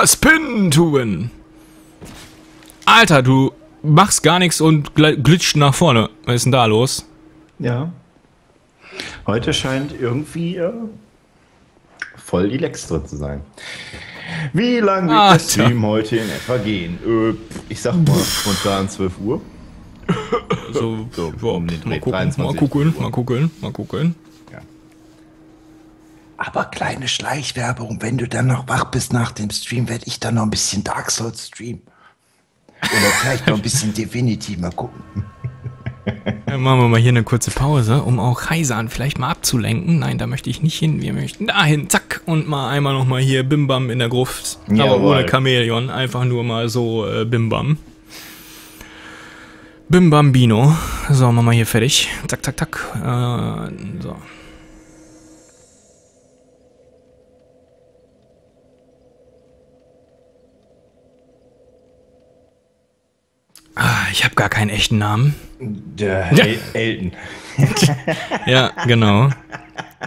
das Pinnen tun. Alter, du machst gar nichts und glitscht nach vorne. Was ist denn da los? Ja. Heute scheint irgendwie voll die Lex drin zu sein. Wie lange wird das Stream heute in etwa gehen? Ich sag mal spontan 12 Uhr. So um den Dreh, mal gucken. Ja. Aber kleine Schleichwerbung, wenn du dann noch wach bist nach dem Stream, werde ich dann noch ein bisschen Dark Souls streamen. Oder vielleicht noch ein bisschen Divinity, mal gucken. Dann machen wir mal hier eine kurze Pause, um auch Heisan vielleicht mal abzulenken. Nein, da möchte ich nicht hin. Wir möchten dahin, zack, und mal einmal nochmal hier Bimbam in der Gruft. Ja, aber ohne Chamäleon, einfach nur mal so Bimbam. Bimbambino. So, machen wir hier fertig. Zack, zack, zack. So. Ich habe gar keinen echten Namen. Der Elton. Ja, genau.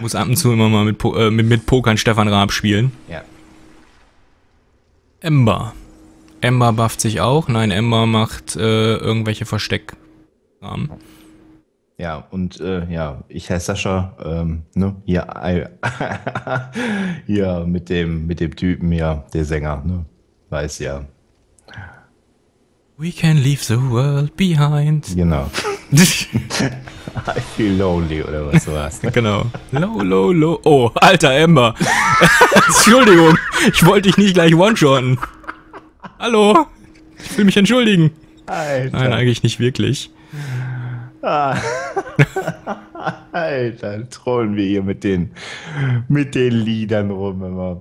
Muss ab und zu immer mal mit Pokern Stefan Raab spielen. Ja. Ember. Ember bufft sich auch. Nein, Ember macht irgendwelche Versteckrahmen. Ja, und ja, ich heiße Sascha. Ne? Ja, ja, mit dem Typen, ja, der Sänger. Ne? Weiß ja. We can leave the world behind. Genau. I feel lonely, oder was du hast. Genau. Low, low, low. Oh, alter Ember. Entschuldigung, ich wollte dich nicht gleich one-shotten. Hallo, ich will mich entschuldigen. Alter. Nein, eigentlich nicht wirklich. Alter, trollen wir hier mit den Liedern rum immer.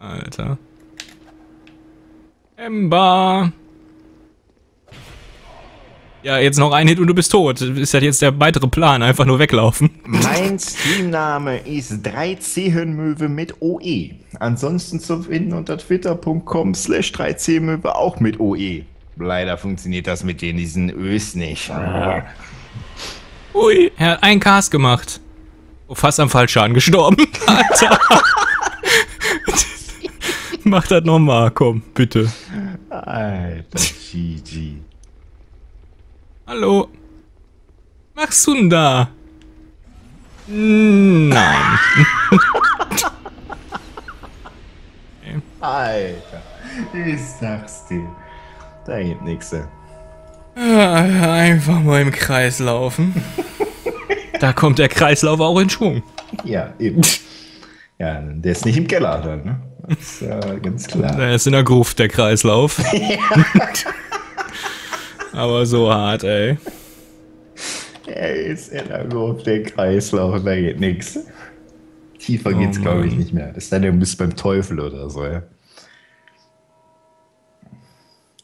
Alter. Ember. Ja, jetzt noch ein Hit und du bist tot. Ist das jetzt der weitere Plan? Einfach nur weglaufen. Mein Streamname ist 3C-Möwe mit OE. Ansonsten zu finden unter twitter.com/3C-Möwe auch mit OE. Leider funktioniert das mit diesen Ös nicht. Ui, er hat einen Cast gemacht. Oh, fast am Fallschaden gestorben. Alter. Mach das nochmal, komm, bitte. Alter, GG. Hallo. Machst du denn da? Nein. Okay. Alter, ich sag's dir. Da gibt nichts. Einfach mal im Kreis laufen. Da kommt der Kreislauf auch in Schwung. Ja, eben. Ja, der ist nicht im Keller dann, ne? Das ist ganz klar. Der ist in der Gruft, der Kreislauf. Aber so hart, ey. Er ist in der Gruft, der Kreislauf, da geht nichts. Tiefer geht's, glaube ich, nicht mehr. Das ist dann, du bist beim Teufel oder so, ja.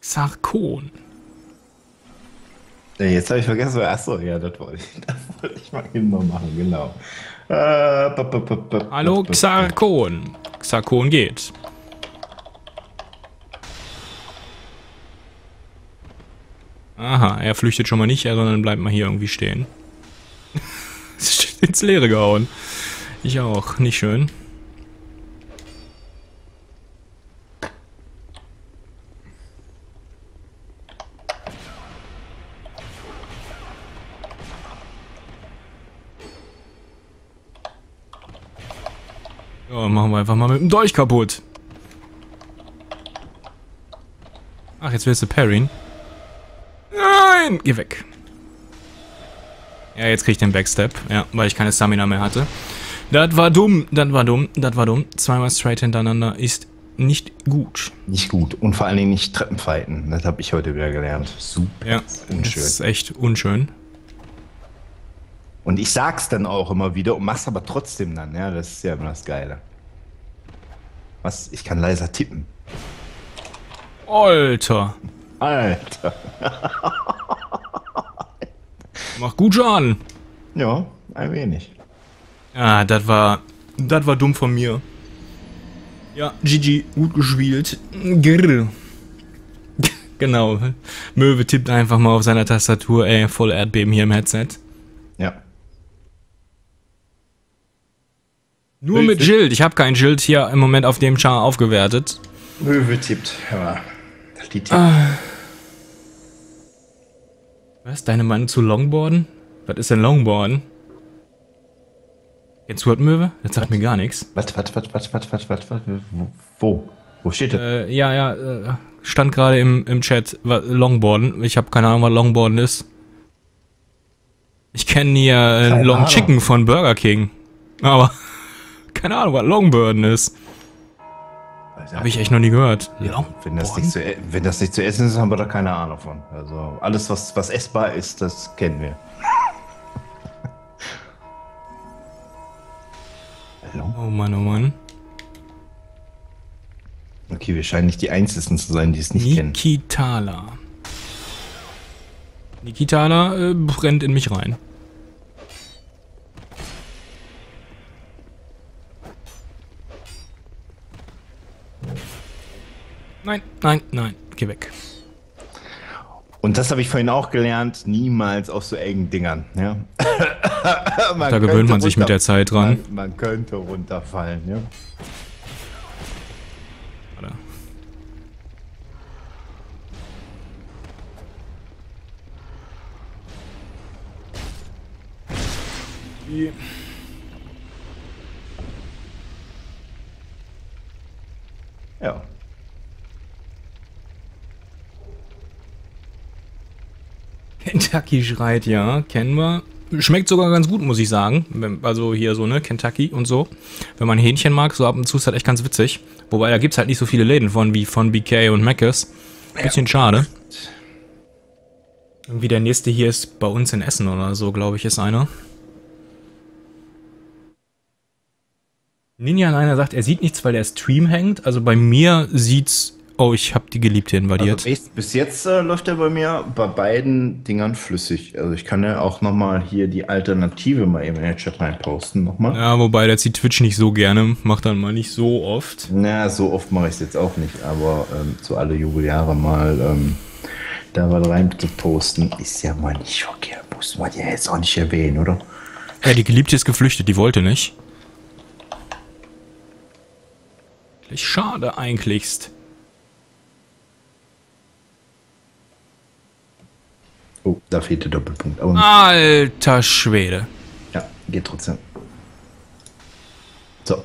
Sarkon. Jetzt habe ich vergessen, achso, ja, das wollte ich mal eben noch machen, genau. Hallo Xarkon. Xarkon geht. Aha, er flüchtet schon mal nicht, sondern bleibt mal hier irgendwie stehen. Ins Leere gehauen. Ich auch, nicht schön. Ja, machen wir einfach mal mit dem Dolch kaputt. Ach, jetzt willst du parryen. Nein! Geh weg. Ja, jetzt krieg ich den Backstep. Ja, weil ich keine Stamina mehr hatte. Das war dumm, das war dumm, das war dumm. Zweimal straight hintereinander ist nicht gut. Nicht gut. Und vor allen Dingen nicht Treppenfighten. Das habe ich heute wieder gelernt. Super. Ja, unschön. Das ist echt unschön. Und ich sag's dann auch immer wieder und mach's aber trotzdem dann, ja, das ist ja immer das Geile. Was? Ich kann leiser tippen. Alter. Alter. Macht gut Schaden. Ja, ein wenig. Ah, das war dumm von mir. Ja, GG, gut gespielt. Grrr. Genau. Möwe tippt einfach mal auf seiner Tastatur, ey, voll Erdbeben hier im Headset. Ja. Nur Höfe. Mit Schild. Ich habe kein Schild hier im Moment auf dem Char aufgewertet. Möwe tippt. Ja. Die tippt. Was? Deine Meinung zu Longboarden? Was ist denn Longboarden? Jetzt hört Möwe? Das sagt mir gar nichts. Was? Wo? Wo steht das? Stand gerade im Chat. Longboarden. Ich habe keine Ahnung, was Longboarden ist. Ich kenne hier Long Chicken von Burger King. Aber keine Ahnung, was Longboarden ist. Habe ich echt noch nie gehört. Wenn das nicht zu essen ist, haben wir da keine Ahnung von. Also alles, was essbar ist, das kennen wir. Oh Mann, oh Mann. Okay, wir scheinen nicht die Einzigen zu sein, die es nicht kennen. Nikitala brennt in mich rein. Nein, nein, nein, geh weg. Und das habe ich vorhin auch gelernt, niemals auf so engen Dingern. Ja? Da gewöhnt man sich mit der Zeit dran. Man könnte runterfallen, ja. Yeah. Ja. Kentucky schreit, ja, kennen wir. Schmeckt sogar ganz gut, muss ich sagen. Also hier so, ne, Kentucky und so. Wenn man Hähnchen mag, so ab und zu ist halt echt ganz witzig. Wobei, da gibt es halt nicht so viele Läden von, wie von BK und Mc's. Bisschen schade. Irgendwie der nächste hier ist bei uns in Essen oder so, glaube ich, ist einer. Ninja Niner sagt, er sieht nichts, weil der Stream hängt. Also bei mir sieht's... Oh, ich habe die Geliebte invadiert. Also bis jetzt läuft er bei mir bei beiden Dingern flüssig. Also ich kann ja auch nochmal hier die Alternative mal eben in den Chat reinposten. Nochmal. Ja, wobei der zieht Twitch nicht so gerne. Macht dann mal nicht so oft. Na, so oft mache ich es jetzt auch nicht. Aber so alle Jubeljahre mal da was rein zu posten, ist ja mal nicht verkehrt. Muss man ja jetzt auch nicht erwähnen, oder? Ja, die Geliebte ist geflüchtet. Die wollte nicht. Schade eigentlich. Oh, da fehlt der Doppelpunkt. Aber alter Schwede. Ja, geht trotzdem. So.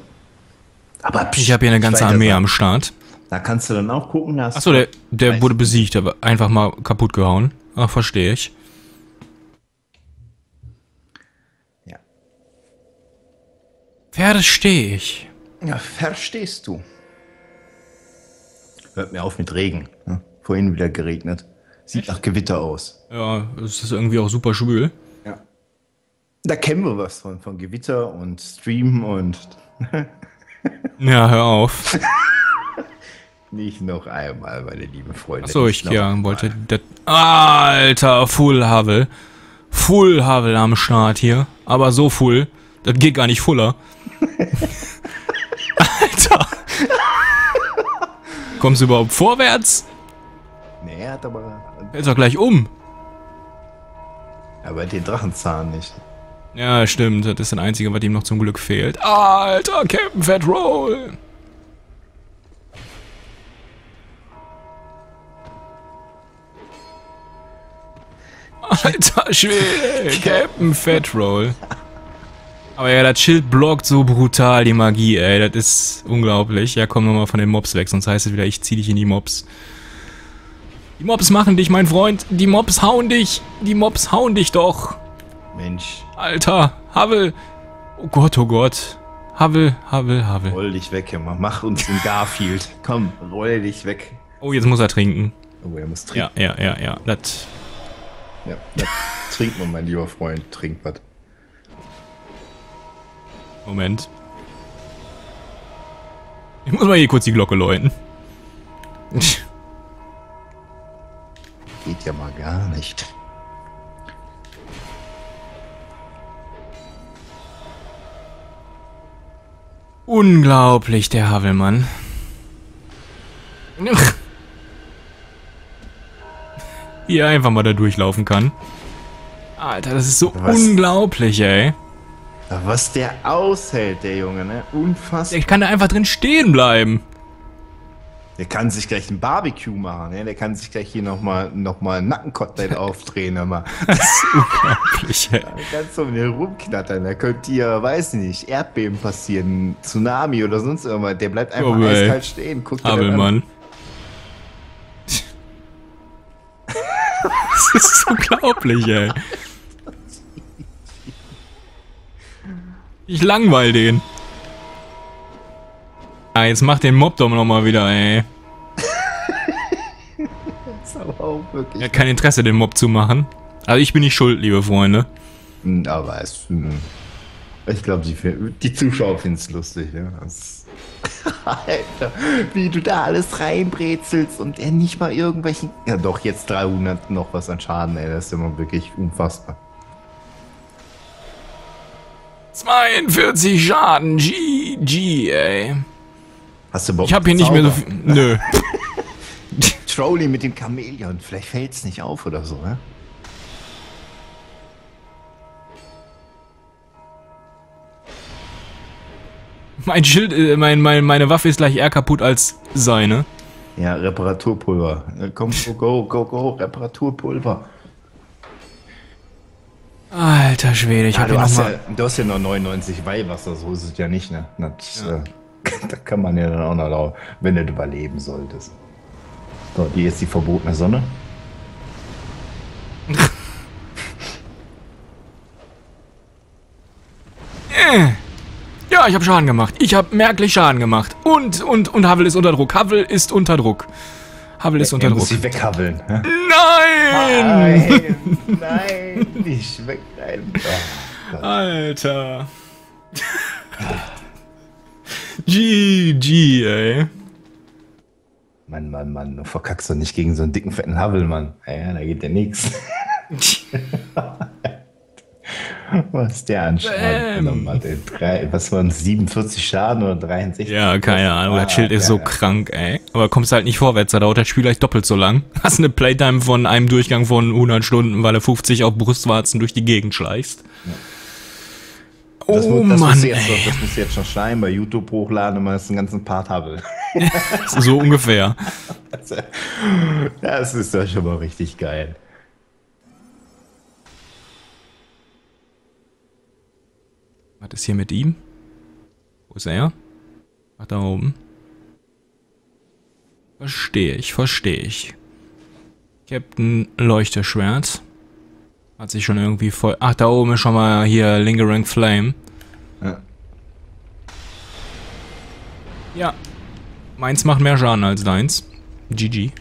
Aber ich habe hier eine ganze Armee am Start. Da kannst du dann auch gucken. Achso, der wurde besiegt, aber einfach mal kaputt gehauen. Ach, verstehe ich. Ja. Verstehe ich. Ja, verstehst du. Hört mir auf mit Regen. Ne? Vorhin wieder geregnet. Sieht nach Gewitter aus. Ja, es ist irgendwie auch super schwül. Ja. Da kennen wir was von Gewitter und Streamen und... Ja, hör auf. Nicht noch einmal, meine lieben Freunde. Achso, wollte... Alter, Full-Havel. Full-Havel am Start hier. Aber so full. Das geht gar nicht fuller. Alter! Kommst du überhaupt vorwärts? Nee, er hat aber... Fällst doch gleich um. Aber den Drachenzahn nicht. Ja, stimmt. Das ist das Einzige, was ihm noch zum Glück fehlt. Alter, Captain Fat Roll! Alter Schwede! Captain Fat Roll! Aber ja, das Schild blockt so brutal die Magie, ey. Das ist unglaublich. Ja, komm nochmal von den Mobs weg, sonst heißt es wieder, ich zieh dich in die Mobs. Die Mobs machen dich, mein Freund. Die Mobs hauen dich. Die Mobs hauen dich doch. Mensch. Alter, Havel. Oh Gott, oh Gott. Havel. Roll dich weg, Junge. Mach uns den Garfield. Komm, roll dich weg. Oh, jetzt muss er trinken. Oh, er muss trinken. Ja. Das. Ja, das trinkt man, mein lieber Freund. Trinkt was. Moment. Ich muss mal hier kurz die Glocke läuten. Geht ja mal gar nicht. Unglaublich, der Havelmann. Wie er einfach mal da durchlaufen kann. Alter, das ist so unglaublich, ey. Was der aushält, der Junge, ne? Unfassbar. Ich kann da einfach drin stehen bleiben. Der kann sich gleich ein Barbecue machen, ne? Der kann sich gleich hier nochmal einen Nackenkotelett aufdrehen, immer. Das ist unglaublich, ey. Da kannst du um den rumknattern, da könnte hier, weiß nicht, Erdbeben passieren, Tsunami oder sonst irgendwas. Der bleibt einfach eiskalt stehen. Guck dir den an. Das ist unglaublich, ey. Ich langweil den. Ah, jetzt mach den Mob doch nochmal wieder, ey. Das ist aber auch wirklich. Er hat kein Interesse, den Mob zu machen. Also ich bin nicht schuld, liebe Freunde. Aber es... Ich glaube, die Zuschauer finden es lustig, ja. Alter, wie du da alles reinbrezelst und er nicht mal irgendwelchen... Ja doch, jetzt 300 noch was an Schaden, ey. Das ist immer wirklich unfassbar. 42 Schaden, GG, ey. Hast du Bock? Ich hab hier nicht mehr so viel. Nö. Trolley mit dem Chamäleon, vielleicht fällt's nicht auf oder so, ne? Mein Schild, meine Waffe ist gleich eher kaputt als seine. Ja, Reparaturpulver. Komm, go, Reparaturpulver. Alter Schwede, ich hab hier nochmal... Du hast ja noch 99 Weihwasser, so ist es ja nicht, ne? Das, ja. Da kann man ja dann auch noch laufen, wenn du überleben solltest. So, hier ist die verbotene Sonne. Ja, ich hab Schaden gemacht. Ich hab merklich Schaden gemacht. Und Havel ist unter Druck. Havel ist unter Druck. Havel ist unter Druck. Muss ich weghaveln. Hä? Nein! Nein! Nicht weg, nein. Oh, Alter. GG, ey. Mann, du verkackst doch nicht gegen so einen dicken, fetten Havel, Mann. Ja, da geht ja nix. Was der anscheinend. Was waren 47 Schaden oder 63? Ja, keine Ahnung. Das Schild ist so krank, ey. Aber kommst halt nicht vorwärts, da dauert das Spiel gleich doppelt so lang. Hast eine Playtime von einem Durchgang von 100 Stunden, weil du 50 auf Brustwarzen durch die Gegend schleichst. Ja. Das, oh das Mann, das muss jetzt schon schneiden, bei YouTube hochladen, weil das einen ganzen Part habe. So ungefähr. Das ist doch schon mal richtig geil. Was ist hier mit ihm? Wo ist er? Ach, da oben. Verstehe ich. Captain Leuchterschwert. Hat sich schon irgendwie voll... Ach, da oben ist schon mal hier Lingering Flame. Ja. Ja. Meins macht mehr Schaden als deins. GG.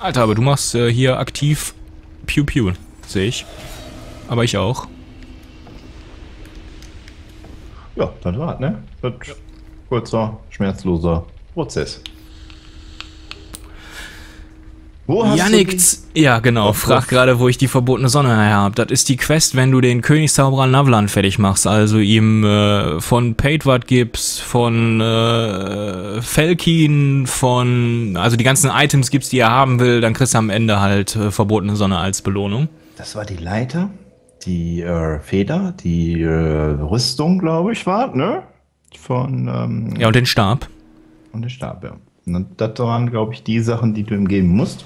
Alter, aber du machst hier aktiv Pew Pew. Sehe ich. Aber ich auch. Ja, das war's, ne? Das ja. Kurzer, schmerzloser Prozess. Wo hast Yannick, du ja, genau, frag gerade, wo ich die verbotene Sonne her habe. Das ist die Quest, wenn du den Königszauberer Navlan fertig machst. Also ihm von Paidward gibst, von Felkin, von... Also die ganzen Items gibst, die er haben will, dann kriegst du am Ende halt verbotene Sonne als Belohnung. Das war die Leiter, die Feder, die Rüstung, glaube ich, war, ne? Von... ja, und den Stab. Und den Stab, ja. Und das waren, glaube ich, die Sachen, die du ihm geben musst.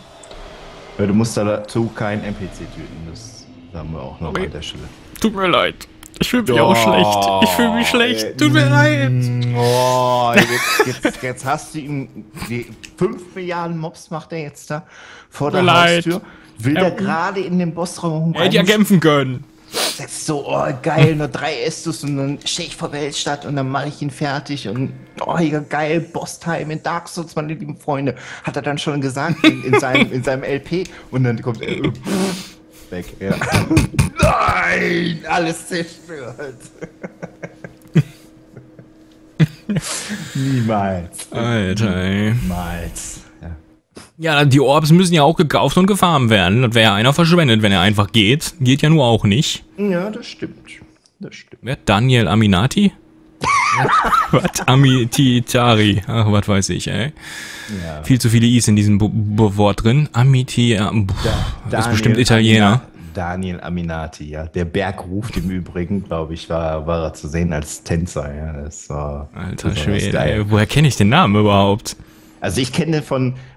Weil du musst dazu keinen NPC töten. Das haben wir auch noch an der Stelle. Tut mir leid. Ich fühle mich auch schlecht. Ich fühle mich schlecht. Tut mir leid. Oh, jetzt hast du ihm die 5 Milliarden Mobs macht er jetzt da vor der Haustür. Will er gerade in den Bossraum rein? Hätte ja kämpfen können. Sagst so, oh geil, nur 3 Estus und dann stehe ich vor Weltstadt und dann mache ich ihn fertig und oh ja, geil, Boss-Time in Dark Souls, meine lieben Freunde, hat er dann schon gesagt in seinem LP und dann kommt er weg, ja. Nein, alles zerstört. Niemals. Alter, ey. Niemals. Ja, die Orbs müssen ja auch gekauft und gefarmt werden. Das wäre ja einer verschwendet, wenn er einfach geht. Geht ja nur auch nicht. Ja, das stimmt. Das stimmt. Wer? Daniel Aminati? Was? Amititari. Ach, was weiß ich, ey. Ja. Viel zu viele I's in diesem Wort drin. Amiti... Das ist bestimmt Italiener. Daniel Aminati, ja. Der Bergruf im Übrigen, glaube ich, war er zu sehen als Tänzer, ja. Das war, Alter, das war geil. Woher kenne ich den Namen überhaupt? Also ich kenne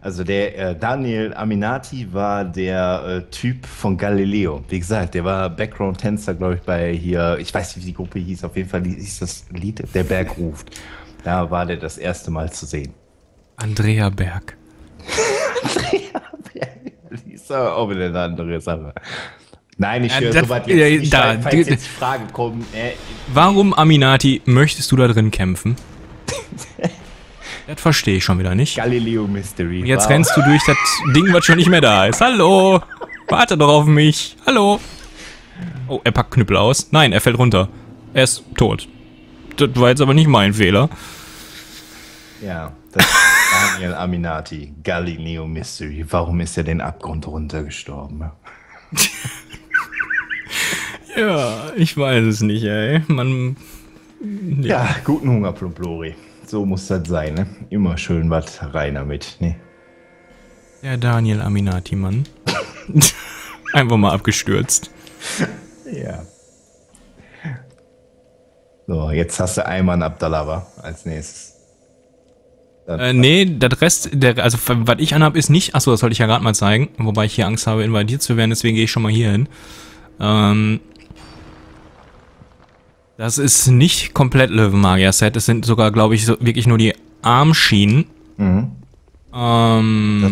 der Daniel Aminati war der Typ von Galileo. Wie gesagt, der war Background-Tänzer, glaube ich, bei hier, ich weiß nicht, wie die Gruppe hieß, auf jeden Fall hieß das Lied Der Berg ruft. Da war der das erste Mal zu sehen. Andrea Berg. Andrea Berg. Die ist aber auch wieder eine andere Sache. Nein, ich höre soweit jetzt nicht, falls jetzt Fragen kommen. Warum, Aminati, möchtest du da drin kämpfen? Das verstehe ich schon wieder nicht. Galileo Mystery. Und jetzt rennst du durch das Ding, was schon nicht mehr da ist. Hallo! Warte doch auf mich. Hallo! Oh, er packt Knüppel aus. Nein, er fällt runter. Er ist tot. Das war jetzt aber nicht mein Fehler. Ja, das ist Daniel Aminati. Galileo Mystery. Warum ist er den Abgrund runtergestorben? Ja, ich weiß es nicht, ey. Man. Ja, ja, guten Hunger, Plumplori. So muss das sein, ne? Immer schön was rein damit, ne? Der Daniel Aminati, Mann. Einfach mal abgestürzt. Ja. So, jetzt hast du Ayman Abdallah als nächstes. Nee, das Rest, also was ich anhab, ist nicht. Achso, das sollte ich ja gerade mal zeigen. Wobei ich hier Angst habe, invadiert zu werden, deswegen gehe ich schon mal hier hin. Das ist nicht komplett Löwenmagier-Set. Es sind sogar, glaube ich, so wirklich nur die Armschienen. Mhm.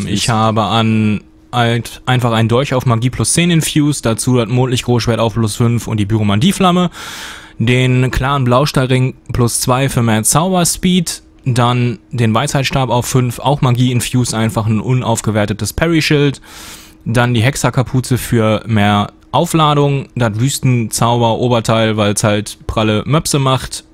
Ich habe einfach einen Dolch auf Magie plus 10 infused, dazu das Mondlicht-Großschwert auf plus 5 und die Pyromantie-Flamme, den klaren Blaustahlring plus 2 für mehr Zauberspeed, dann den Weisheitsstab auf 5, auch Magie infused, einfach ein unaufgewertetes Parry-Schild, dann die Hexerkapuze für mehr Aufladung, das Wüstenzauber-Oberteil, weil es halt pralle Möpse macht.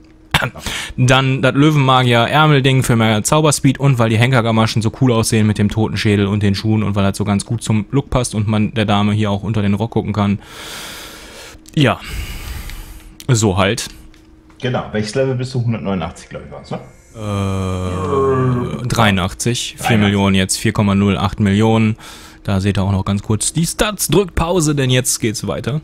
Dann das Löwenmagier-Ärmelding für mehr Zauberspeed und weil die Henkergamaschen so cool aussehen mit dem Totenschädel und den Schuhen und weil das so ganz gut zum Look passt und man der Dame hier auch unter den Rock gucken kann. Ja. So halt. Genau. Welches Level bist du? 189, glaube ich, war es, ne? 83. 4 Millionen jetzt. 4,08 Millionen. Da seht ihr auch noch ganz kurz die Stats. Drückt Pause, denn jetzt geht's weiter.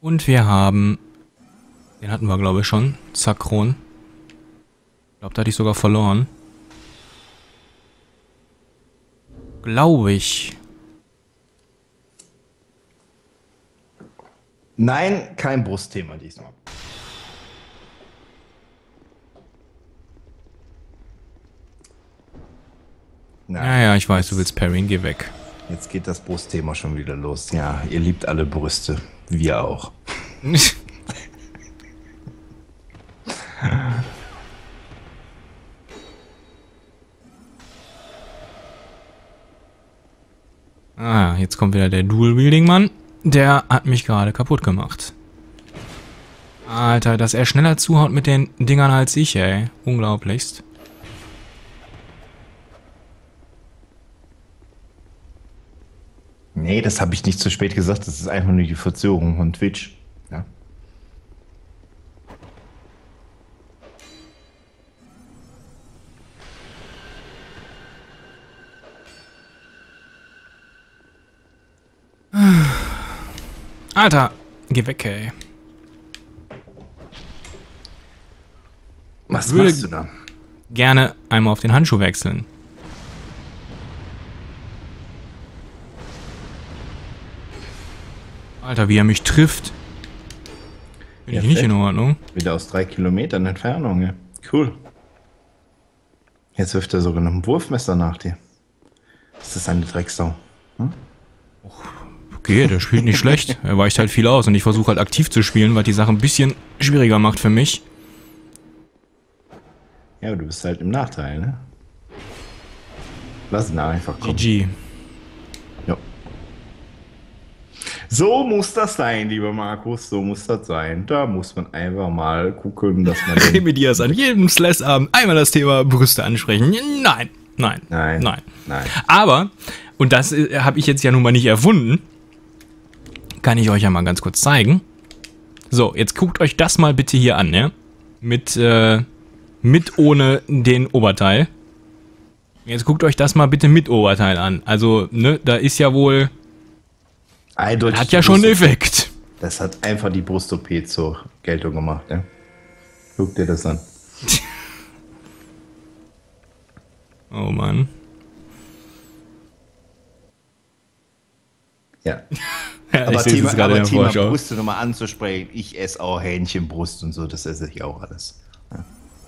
Und wir haben... Den hatten wir, glaube ich, schon. Zakron. Ich glaube, da hatte ich sogar verloren. Glaube ich. Nein, kein Brustthema diesmal. Naja, ich weiß, du willst parryen, geh weg. Jetzt geht das Brustthema schon wieder los. Ja, ihr liebt alle Brüste. Wir auch. Ah, jetzt kommt wieder der Dual-Wielding-Mann. Der hat mich gerade kaputt gemacht. Alter, dass er schneller zuhaut mit den Dingern als ich, ey. Unglaublichst. Nee, das habe ich nicht zu spät gesagt. Das ist einfach nur die Verzögerung von Twitch. Ja. Alter, geh weg, ey. Was willst du da? Gerne einmal auf den Handschuh wechseln. Alter, wie er mich trifft. Bin ich nicht in Ordnung. Wieder aus 3 Kilometern Entfernung, ja. Cool. Jetzt wirft er sogar noch ein Wurfmesser nach dir. Das ist eine Drecksau. Hm? Okay, der spielt nicht schlecht. Er weicht halt viel aus und ich versuche halt aktiv zu spielen, weil die Sache ein bisschen schwieriger macht für mich. Ja, aber du bist halt im Nachteil, ne? Lass ihn einfach kommen. GG. So muss das sein, lieber Markus, so muss das sein. Da muss man einfach mal gucken, dass man... Remedias an jedem Slash-Abend einmal das Thema Brüste ansprechen. Nein, nein, nein, nein, nein. Aber, und das habe ich jetzt ja nun mal nicht erfunden, kann ich euch ja mal ganz kurz zeigen. So, jetzt guckt euch das mal bitte hier an, ne? Mit Mit ohne den Oberteil. Jetzt guckt euch das mal bitte mit Oberteil an. Also, ne, da ist ja wohl... Eindeutig. Hat ja schon einen Effekt. Das hat einfach die Brust-OP zur Geltung gemacht, ne? Guck dir das an. Oh Mann. Ja. Ja, aber Thema Brust nochmal anzusprechen, ich esse auch Hähnchenbrust und so, das esse ich auch alles. Ja,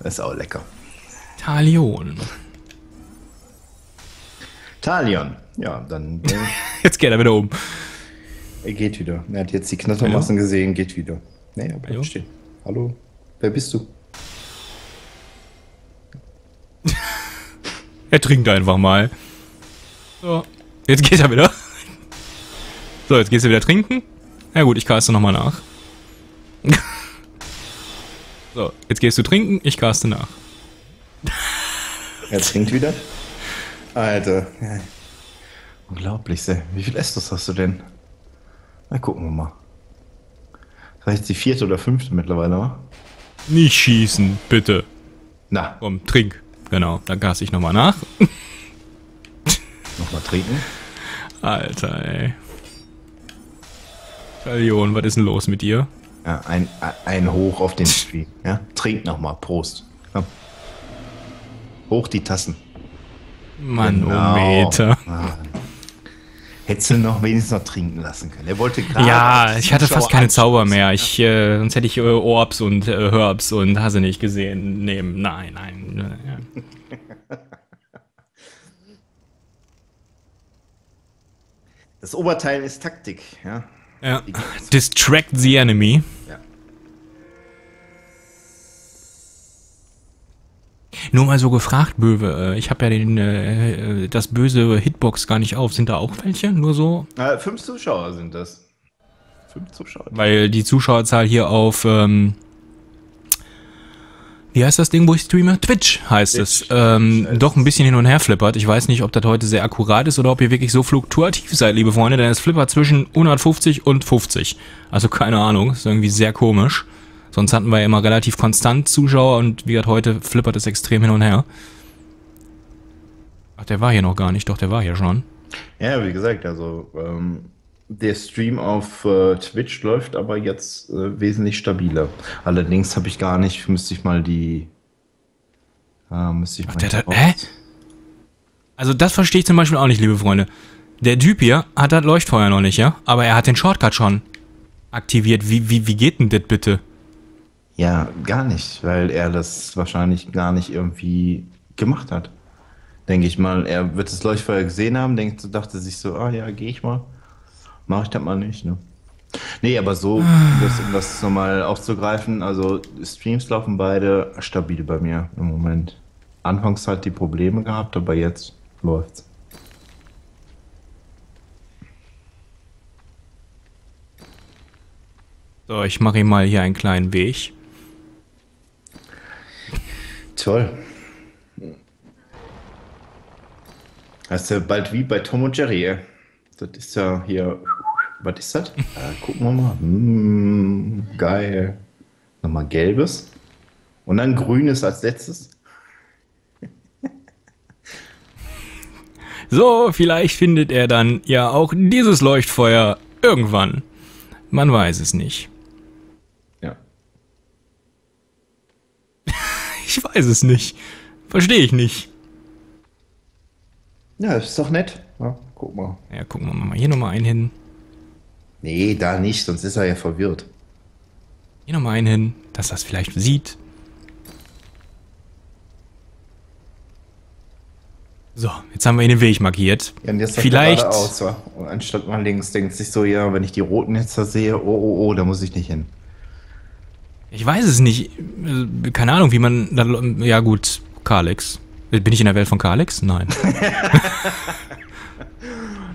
ist auch lecker. Talion. Ja, dann... Jetzt geht er wieder um. Er geht wieder. Er hat jetzt die Knattermassen gesehen, geht wieder. Nee, er bleibt stehen. Hallo, wer bist du? Er trinkt einfach mal. So, jetzt geht er wieder. So, jetzt gehst du wieder trinken. Na gut, ich caste nochmal nach. So, jetzt gehst du trinken, ich caste nach. Er trinkt wieder. Alter. Ja. Unglaublich, sehr. Wie viel Estus hast du denn? Na, gucken wir mal. Das war jetzt die 4. oder 5. mittlerweile, oder? Nicht schießen, bitte. Na. Komm, trink. Genau, dann caste ich nochmal nach. Nochmal trinken? Alter, ey. Talion, was ist denn los mit dir? Ja, ein Hoch auf den Spiel. Ja? Trink nochmal, Prost. Ja. Hoch die Tassen. Manometer. Genau. Ah. Hättest du noch wenigstens noch trinken lassen können. Er wollte gerade. Ja, ich hatte fast keine Zauber mehr. Ich, sonst hätte ich Orbs und Herbs und Hase nicht gesehen nehmen. Nein, nein. Ja. Das Oberteil ist Taktik, ja. Ja. Distract the enemy. Ja. Nur mal so gefragt, Möwe. Ich habe ja den das böse Hitbox gar nicht auf. Sind da auch welche? Nur so? 5 Zuschauer sind das. 5 Zuschauer. Weil die Zuschauerzahl hier auf wie heißt das Ding, wo ich streame? Twitch heißt es. Doch ein bisschen hin und her flippert. Ich weiß nicht, ob das heute sehr akkurat ist oder ob ihr wirklich so fluktuativ seid, liebe Freunde. Denn es flippert zwischen 150 und 50. Also keine Ahnung. Ist irgendwie sehr komisch. Sonst hatten wir ja immer relativ konstant Zuschauer und wie gesagt, heute flippert es extrem hin und her. Ach, der war hier noch gar nicht. Doch, der war hier schon. Ja, wie gesagt, also der Stream auf Twitch läuft aber jetzt wesentlich stabiler. Allerdings habe ich gar nicht, müsste ich mal die... Also das verstehe ich zum Beispiel auch nicht, liebe Freunde. Der Typ hier hat das Leuchtfeuer noch nicht, ja? Aber er hat den Shortcut schon aktiviert. Wie geht denn das bitte? Ja, gar nicht, weil er das wahrscheinlich gar nicht irgendwie gemacht hat. Denke ich mal, er wird das Leuchtfeuer gesehen haben, dachte sich so, ah ja, gehe ich mal. Mach ich das mal nicht, ne? Nee, aber so, um das nochmal aufzugreifen, also Streams laufen beide stabil bei mir im Moment. Anfangs hat die Probleme gehabt, aber jetzt läuft's. So, ich mache ihm mal hier einen kleinen Weg. Toll. Das ist ja bald wie bei Tom und Jerry, ey. Das ist ja hier. Was ist das? Gucken wir mal. Geil. Nochmal gelbes. Und dann grünes als letztes. So, vielleicht findet er dann ja auch dieses Leuchtfeuer irgendwann. Man weiß es nicht. Ja. Ich weiß es nicht. Verstehe ich nicht. Ja, das ist doch nett. Ja, guck mal. Ja, gucken wir mal. Hier nochmal einen hin. Nee, da nicht, sonst ist er ja verwirrt. Hier nochmal einen hin, dass das vielleicht sieht. So, jetzt haben wir ihn den Weg markiert. Ja, und jetzt vielleicht geradeaus, wa? Und anstatt mal links denkt sich so, ja, wenn ich die roten jetzt da sehe, oh, da muss ich nicht hin. Ich weiß es nicht. Keine Ahnung, wie man da, ja gut, Kalex. Bin ich in der Welt von Kalex? Nein.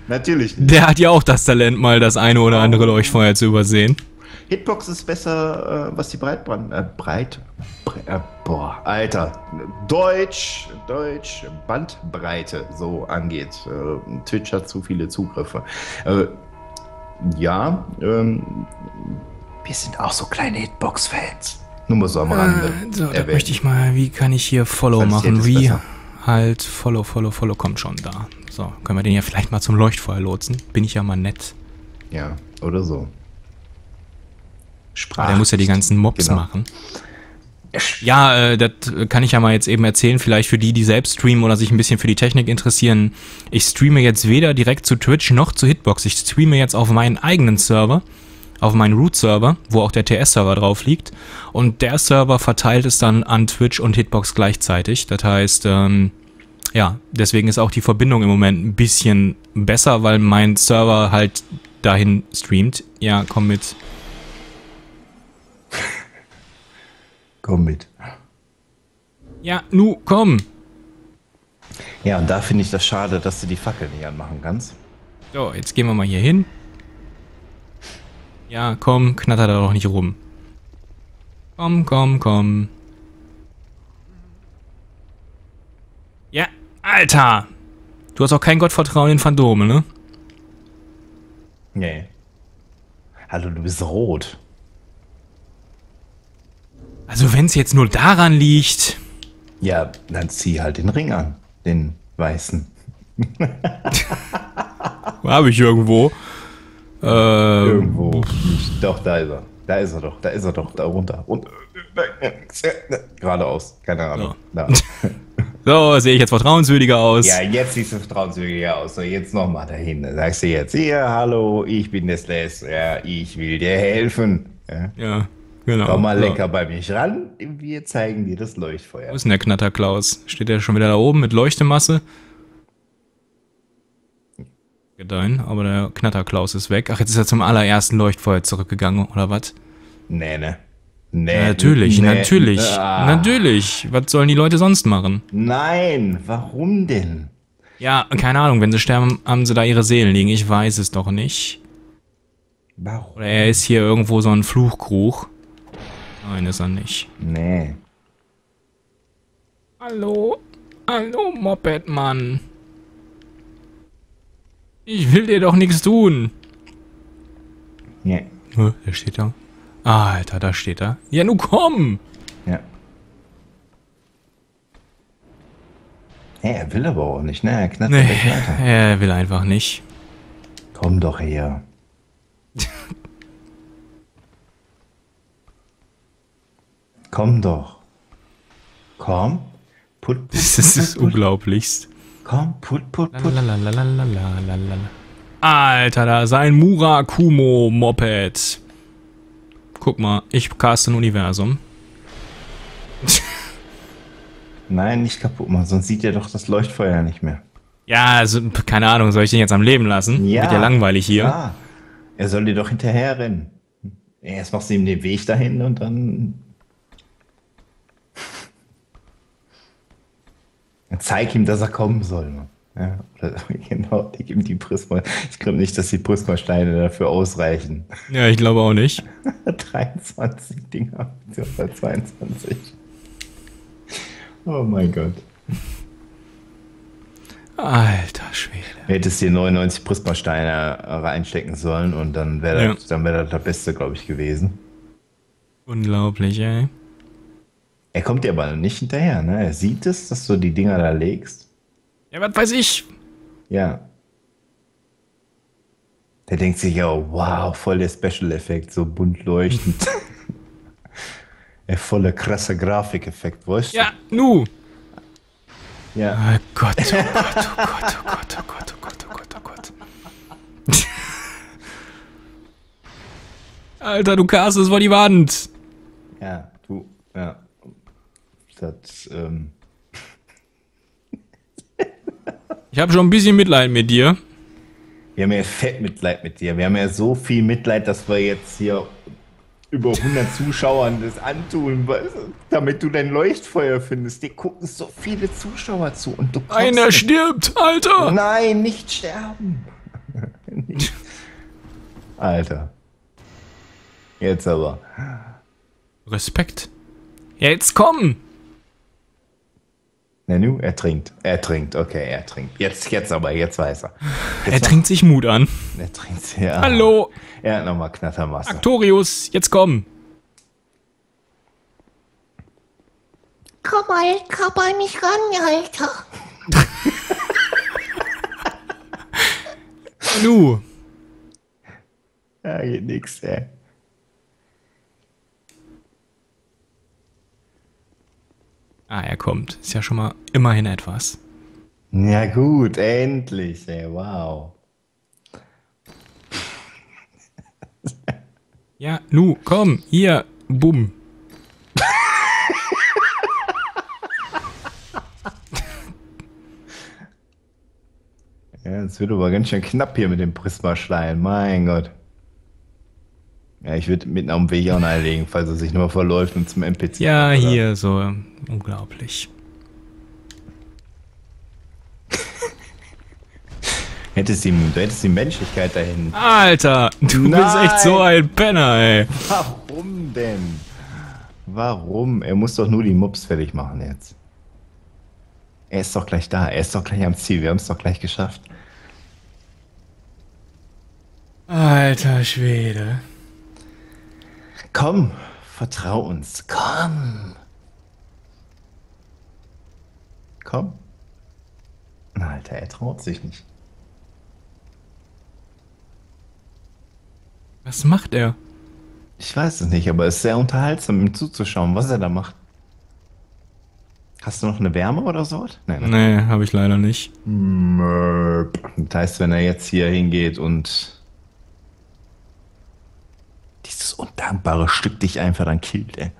Natürlich nicht. Der hat ja auch das Talent, mal das eine oder andere Leuchtfeuer zu übersehen. Hitbox ist besser, was die Bandbreite so angeht. Twitch hat zu viele Zugriffe. Ja, wir sind auch so kleine Hitbox-Fans. Nur mal so am Rande. So, da möchte ich mal, wie kann ich hier Follow machen? Wie besser. Halt Follow kommt schon da. So, können wir den ja vielleicht mal zum Leuchtfeuer lotsen? Bin ich ja mal nett. Ja, oder so. Sprache. Der muss ja die ganzen Mobs machen. Ja, das kann ich ja mal jetzt eben erzählen, vielleicht für die, die selbst streamen oder sich ein bisschen für die Technik interessieren. Ich streame jetzt weder direkt zu Twitch noch zu Hitbox. Ich streame jetzt auf meinen eigenen Server, auf meinen Root-Server, wo auch der TS-Server drauf liegt. Und der Server verteilt es dann an Twitch und Hitbox gleichzeitig. Das heißt, ja, deswegen ist auch die Verbindung im Moment ein bisschen besser, weil mein Server halt dahin streamt. Ja, komm mit. Komm mit. Ja, nu, komm. Ja, und da finde ich das schade, dass du die Fackel nicht anmachen kannst. So, jetzt gehen wir mal hier hin. Ja, komm, knatter da doch nicht rum. Komm, komm, komm. Ja, Alter! Du hast auch kein Gottvertrauen in Phantome, ne? Nee. Hallo, du bist rot. Also wenn es jetzt nur daran liegt... Ja, dann zieh halt den Ring an. Den weißen. Hab ich irgendwo. Irgendwo. Doch, da ist er. Da ist er doch. Da ist er doch. Da runter. Und, geradeaus. Keine Ahnung. So, so sehe ich jetzt vertrauenswürdiger aus. Ja, jetzt siehst du vertrauenswürdiger aus. So, jetzt nochmal dahin. Da sagst du jetzt, hier, hallo, ich bin der Slash. Ja, ich will dir helfen. Ja. Ja. Genau, komm mal lecker bei mich ran, wir zeigen dir das Leuchtfeuer. Wo ist denn der Knatterklaus? Steht der schon wieder da oben mit Leuchtemasse? Gedeihen, aber der Knatterklaus ist weg. Ach, jetzt ist er zum allerersten Leuchtfeuer zurückgegangen, oder was? Nee, ne. Nee, ja, natürlich, nee, natürlich, natürlich. Was sollen die Leute sonst machen? Nein, warum denn? Ja, keine Ahnung, wenn sie sterben, haben sie da ihre Seelen liegen. Ich weiß es doch nicht. Warum? Oder er ist hier irgendwo so ein Fluchkruch. Nein, ist er nicht. Nee. Hallo? Hallo, Mopedmann. Ich will dir doch nichts tun. Nee. Oh, der steht da. Ah, Alter, da steht er. Ja, nun komm! Ja. Hey, er will aber auch nicht, ne? Er knattert nicht weiter. Er will einfach nicht. Komm doch her. Komm doch. Komm. Put, put, das ist das Unglaublichst. Komm, put, put, put. Alter, da ist ein Murakumo-Moped. Guck mal, ich caste ein Universum. Nein, nicht kaputt machen, sonst sieht er doch das Leuchtfeuer nicht mehr. Ja, also, keine Ahnung, soll ich den jetzt am Leben lassen? Ja. Wird ja langweilig hier. Ja. Er soll dir doch hinterher rennen. Erst machst du ihm den Weg dahin und dann... Zeig ihm, dass er kommen soll. Ja, oder, genau, gib ihm die Prisma. Ich glaube nicht, dass die Prismasteine dafür ausreichen. Ja, ich glaube auch nicht. 23 Dinger, 22. Oh mein Gott. Alter Schwede. Du hättest dir 99 Prismasteine reinstecken sollen und dann wäre das, ja, wär das der Beste, glaube ich, gewesen. Unglaublich, ey. Er kommt dir aber nicht hinterher, ne? Er sieht es, dass du die Dinger da legst. Ja, was weiß ich? Ja. Der denkt sich, ja, wow, voll der Special-Effekt, so bunt leuchtend. Der volle krasse Grafikeffekt, weißt du? Ja, nu! Ja. Oh Gott, oh Gott, oh Gott, oh Gott, oh Gott, oh Gott, oh Gott, oh Gott. Alter, du castest vor die Wand! Ja, du, ja. Das, ich habe schon ein bisschen Mitleid mit dir. Wir haben ja fett Mitleid mit dir. Wir haben ja so viel Mitleid, dass wir jetzt hier über 100 Zuschauern das antun, damit du dein Leuchtfeuer findest. Dir gucken so viele Zuschauer zu und du kommst. Einer stirbt, Alter! Nein, nicht sterben! Nicht. Alter. Jetzt aber. Respekt. Jetzt komm! Nanu, er trinkt, okay, er trinkt. Jetzt aber, jetzt weiß er. Jetzt er trinkt sich Mut an. Er trinkt sich, ja. Hallo! Er hat nochmal Knattermasse. Artorius, jetzt komm! Komm mal nicht ran, Alter. Nu. Da geht nix, ey. Ah, er kommt. Ist ja schon mal immerhin etwas. Ja gut, endlich, ey, wow. Ja, Nu, komm, hier, bumm. Ja, es wird aber ganz schön knapp hier mit dem Prismastein, mein Gott. Ja, ich würde mitten auf dem Weg auch nahelegen, falls er sich nochmal verläuft und zum NPC. Ja, oder? Hier, so unglaublich. Du hättest die Menschlichkeit dahin. Alter, du bist echt so ein Penner, ey. Warum denn? Warum? Er muss doch nur die Mobs fertig machen jetzt. Er ist doch gleich da, er ist doch gleich am Ziel, wir haben es doch gleich geschafft. Alter Schwede. Komm, vertrau uns, komm. Komm. Alter, er traut sich nicht. Was macht er? Ich weiß es nicht, aber es ist sehr unterhaltsam, ihm zuzuschauen, was er da macht. Hast du noch eine Wärme oder so? Nee, habe ich leider nicht. Das heißt, wenn er jetzt hier hingeht und dieses undankbare Stück dich einfach dann killt, ey.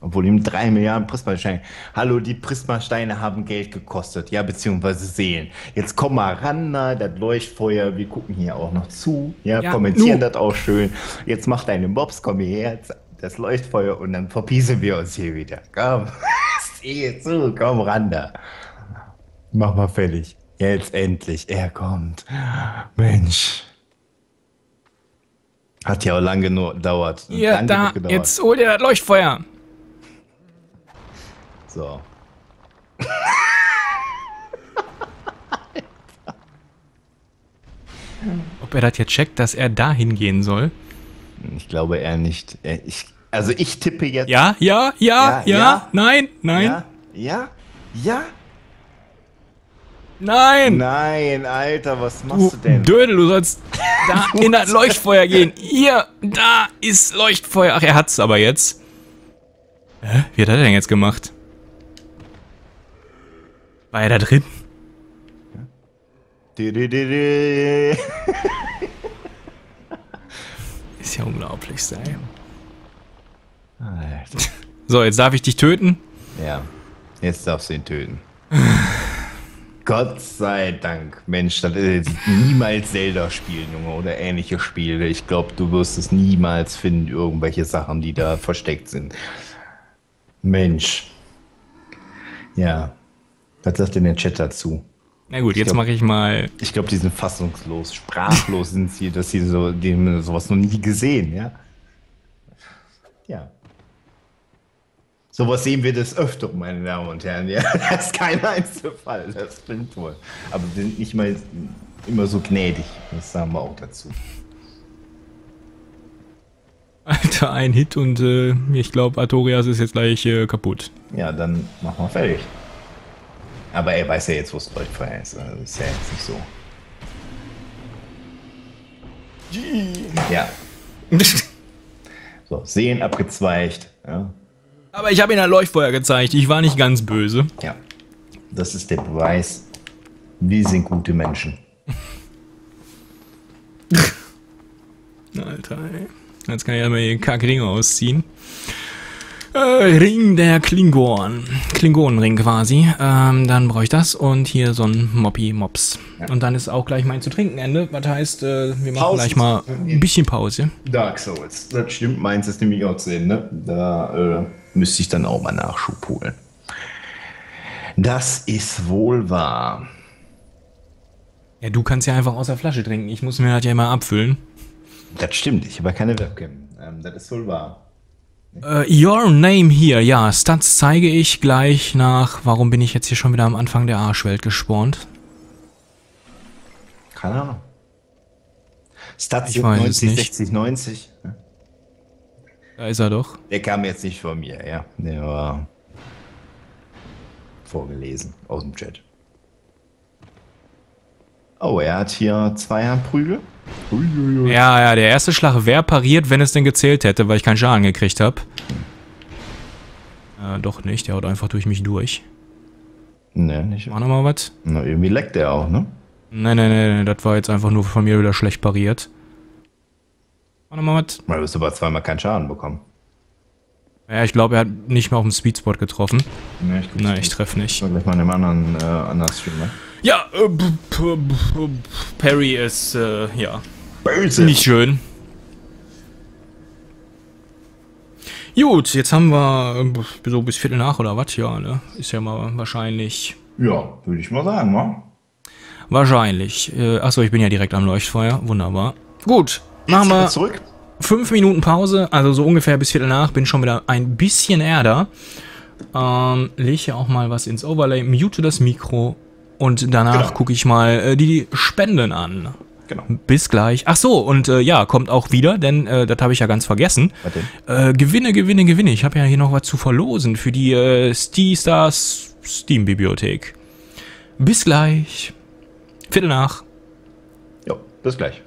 Obwohl ihm 3 Milliarden Prismasteine. Hallo, die Prismasteine haben Geld gekostet, ja, beziehungsweise Seelen. Jetzt komm mal ran, das Leuchtfeuer, wir gucken hier auch noch zu, ja kommentieren das auch schön. Jetzt mach deine Mobs, komm hierher, das Leuchtfeuer und dann verpiesen wir uns hier wieder. Komm, sieh zu, komm ran da. Mach mal fertig. Jetzt endlich, er kommt. Mensch. Hat ja auch lange gedauert. Ja, da, jetzt hol dir das Leuchtfeuer. So. Ob er das jetzt checkt, dass er da hingehen soll? Ich glaube eher nicht. Ich tippe jetzt. Ja. Nein. Ja. Nein. Nein, Alter, was machst du denn? Dödel, du sollst da in das Leuchtfeuer gehen. Hier, da ist Leuchtfeuer. Ach, er hat's aber jetzt. Hä? Wie hat er denn jetzt gemacht? War er da drin? Ist ja unglaublich sein. Alter. So, jetzt darf ich dich töten? Ja, jetzt darfst du ihn töten. Gott sei Dank. Mensch, das ist niemals Zelda spielen, Junge, oder ähnliche Spiele. Ich glaube, du wirst es niemals finden, irgendwelche Sachen, die da versteckt sind. Mensch. Ja. Was sagt denn der Chat dazu? Na gut, jetzt mache ich mal... Ich glaube, die sind fassungslos, sprachlos sind sie, dass sie so, die haben sowas noch nie gesehen, ja? Ja. Sowas sehen wir des Öfteren, meine Damen und Herren, ja? Das ist kein Einzelfall, das stimmt wohl. Aber wir sind nicht mal immer so gnädig, das sagen wir auch dazu. Alter, ein Hit und ich glaube, Artorias ist jetzt gleich kaputt. Ja, dann machen wir fertig. Aber er weiß ja jetzt, wo es Leuchtfeuer ist. Also ist ja jetzt nicht so. Ja. So, Seen abgezweigt. Ja. Aber ich habe ihm ein Leuchtfeuer gezeigt. Ich war nicht ganz böse. Ja. Das ist der Beweis. Wir sind gute Menschen. Alter, ey. Jetzt kann ich aber den Kackring ausziehen. Ring der Klingonen. Klingonenring quasi. Dann brauche ich das und hier so ein Moppy-Mops. Ja. Und dann ist auch gleich mein Zu-Trinken-Ende. Was heißt, wir machen gleich mal ein bisschen Pause. Dark Souls. Das stimmt, meins ist nämlich auch 10, ne? Da müsste ich dann auch mal Nachschub holen. Das ist wohl wahr. Ja, du kannst ja einfach aus der Flasche trinken. Ich muss mir das ja immer abfüllen. Das stimmt, ich habe ja keine Webcam. Das ist wohl wahr. Your name here, ja, Stats zeige ich gleich nach. Warum bin ich jetzt hier schon wieder am Anfang der Arschwelt gespawnt? Keine Ahnung. Stats 90, 60, 90. Da ist er doch. Der kam jetzt nicht von mir, ja. Der war vorgelesen aus dem Chat. Oh, er hat hier zwei Handprügel. Ja, ja, der erste Schlag wäre pariert, wenn es denn gezählt hätte, weil ich keinen Schaden gekriegt habe. Doch nicht, der haut einfach durch mich durch. Ne, nicht. Mach nochmal was. Na, irgendwie leckt der auch, ne? Ne, ne, ne, ne, das war jetzt einfach nur von mir wieder schlecht pariert. Mach nochmal was. Du hast aber zweimal keinen Schaden bekommen. Ja, ich glaube, er hat nicht mal auf dem Sweetspot getroffen. Ne, ich, nein, ich treffe nicht. Ich gleich mal einem anderen Stream, ne? Ja, Perry ist, ja, böse. Nicht schön. Gut, jetzt haben wir so bis Viertel nach oder was, ja, ne? Ist ja mal wahrscheinlich... Ja, würde ich mal sagen, ne? Wahrscheinlich. Achso, ich bin ja direkt am Leuchtfeuer, wunderbar. Gut, machen wir zurück. 5 Minuten Pause, also so ungefähr bis Viertel nach, bin schon wieder ein bisschen erder. Lege hier auch mal was ins Overlay, mute das Mikro. Und danach gucke ich mal die Spenden an. Genau. Bis gleich. Ach so, und ja, kommt auch wieder, denn das habe ich ja ganz vergessen. Gewinne. Ich habe ja hier noch was zu verlosen für die Stars Steam Bibliothek. Bis gleich. Viertel nach. Jo, bis gleich.